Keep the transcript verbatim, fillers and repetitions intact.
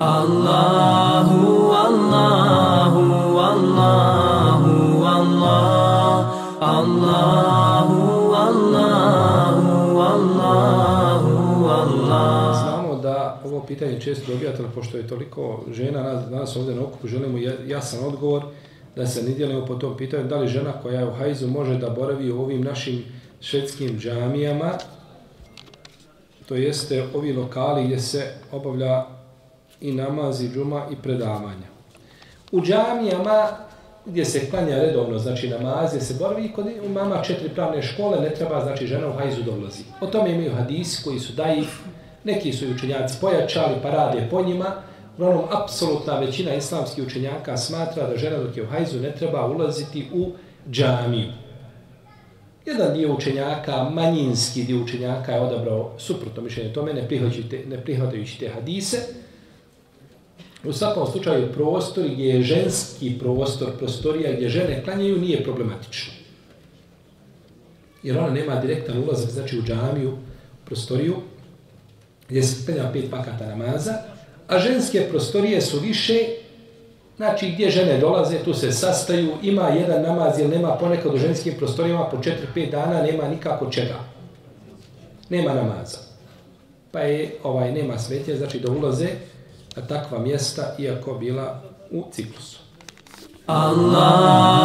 Allahu Allahu Allahu Allah Allahu Allahu Allahu Allah. Znamo da ovo pitanje često dobijate, pošto je toliko žena danas ovdje na okupu, želimo jasan odgovor da se ne dijelimo po tom pitanju, da li žena koja je u hajzu može da boravi u ovim našim švedskim džamijama, to jeste ovi lokali gdje se obavlja i namazi, džuma i predavanja. U džamijama gdje se klanja redovno, znači namaz, gdje se boravi, i kod imama četiri pravne škole ne treba, znači žena u hajzu dolazi. O tome imaju hadisi koji su daif, neki su i učenjaci pojačali pa rade po njima. Uglavnom, apsolutna većina islamskih učenjaka smatra da žena dok je u hajzu ne treba ulaziti u džamiju. Jedan dio učenjaka, manjinski dio učenjaka je odabrao suprotno mišljenje tome, ne prihvatajući te hadise. U svakom slučaju prostor gdje je ženski prostor, prostorija gdje žene klanjaju, nije problematično. Jer ona nema direktan ulazak, znači u džamiju, prostoriju, gdje se klanja pet vakata namaza, a ženske prostorije su više, znači gdje žene dolaze, tu se sastaju, ima jedan namaz, jer nema ponekad u ženskim prostorijama po četiri pet dana, nema nikako čega. Nema namaza. Pa je, ovaj, nema smetnje, znači da ulaze na takva mjesta, iako bila u ciklusu. Allah.